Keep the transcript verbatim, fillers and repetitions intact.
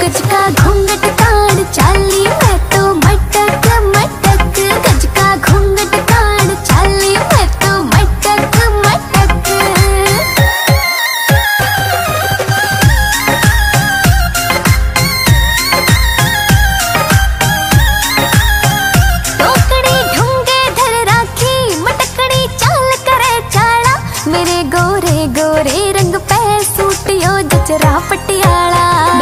गज का घूंघट कान चाली मैं तो मटक मटक। गज का घूंघट कान चाली मैं तो मटक मटक। टोकड़ी ढूंगे धर राखी मटकड़ी चाल करे चाला। मेरे गोरे गोरे रंग पे सूटियो जचरा पटियाला।